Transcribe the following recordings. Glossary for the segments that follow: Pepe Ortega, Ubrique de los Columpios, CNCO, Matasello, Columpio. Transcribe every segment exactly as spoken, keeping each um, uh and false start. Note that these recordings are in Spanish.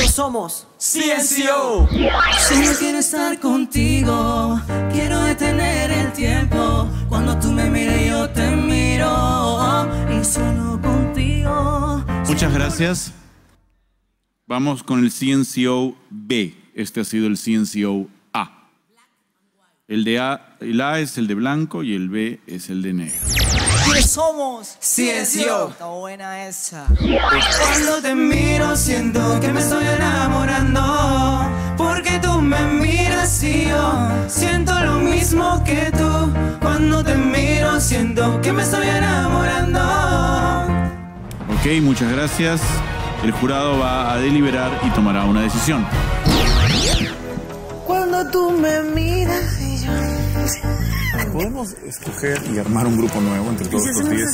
Nosotros somos C N C O. Solo quiero estar contigo, quiero detener el tiempo. Cuando tú me mires yo te miro, y solo contigo. Muchas gracias. Vamos con el C N C O B. Este ha sido el C N C O A. El de A, el A es el de blanco y el B es el de negro. ¿Qué somos? C N C O. Está buena esa. Cuando te miro siento que me estoy enamorando, porque tú me miras y yo siento lo mismo que tú. Cuando te miro siento que me estoy enamorando. Ok, muchas gracias. El jurado va a deliberar y tomará una decisión. Cuando tú me miras y yo... Podemos escoger y armar un grupo nuevo entre todos los diez.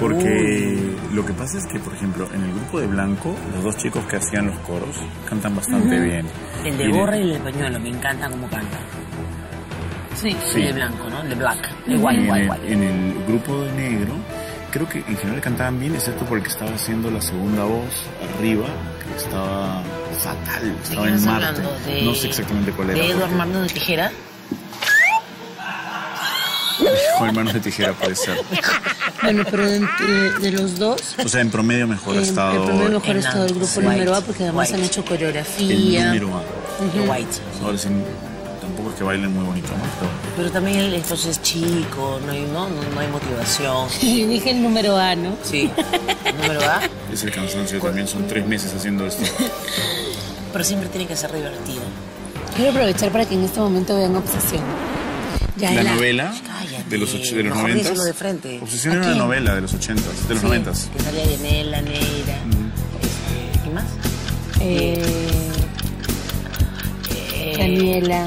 Porque Uy. lo que pasa es que, por ejemplo, en el grupo de blanco, los dos chicos que hacían los coros cantan bastante uh-huh. bien. El de gorra y el de pañuelo, me encanta cómo canta. Sí, sí, el de blanco, ¿no? El de black, de white, white, white. En el grupo de negro... Creo que en general cantaban bien, excepto porque estaba haciendo la segunda voz arriba, que estaba fatal, estaba en Marte. De... No sé exactamente cuál era. ¿De Eduardo porque... Manos de Tijera? Hijo, Manos de Tijera puede ser. Bueno, pero entre de los dos... O sea, en promedio mejor ha estado... En promedio mejor ha estado el grupo white, número A, porque además white. han hecho coreografía. El número A. Uh-huh. White. Ahora sí, tampoco es que bailen muy bonito, ¿no? Pero también el esposo es chico, no hay, no, no hay motivación. Yo dije el número A, ¿no? Sí, el número A. Es el cansancio también, son tres meses haciendo esto. Pero siempre tiene que ser divertido. Quiero aprovechar para que en este momento vean Obsesión. Ya la, la novela Cállate. de los, de los noventa. Obsesión era una novela de los ochentas, de los noventas. Sí, que salía Yanela, Neira. Uh-huh. ¿Qué más? Eh, eh, Daniela.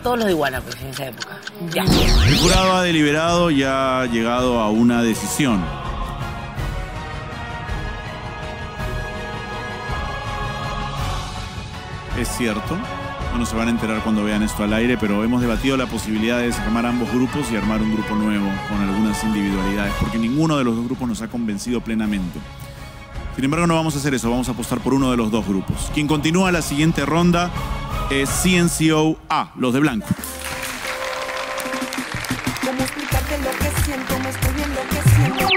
Todos los de Iguana, pues, en esa época. Ya. El jurado ha deliberado y ha llegado a una decisión. Es cierto. Bueno, se van a enterar cuando vean esto al aire, pero hemos debatido la posibilidad de desarmar ambos grupos y armar un grupo nuevo con algunas individualidades, porque ninguno de los dos grupos nos ha convencido plenamente. Sin embargo, no vamos a hacer eso. Vamos a apostar por uno de los dos grupos. Quien continúa la siguiente ronda... es C N C O A, los de blanco. ¿Cómo explicarte lo que siento? Me estoy enloqueciendo.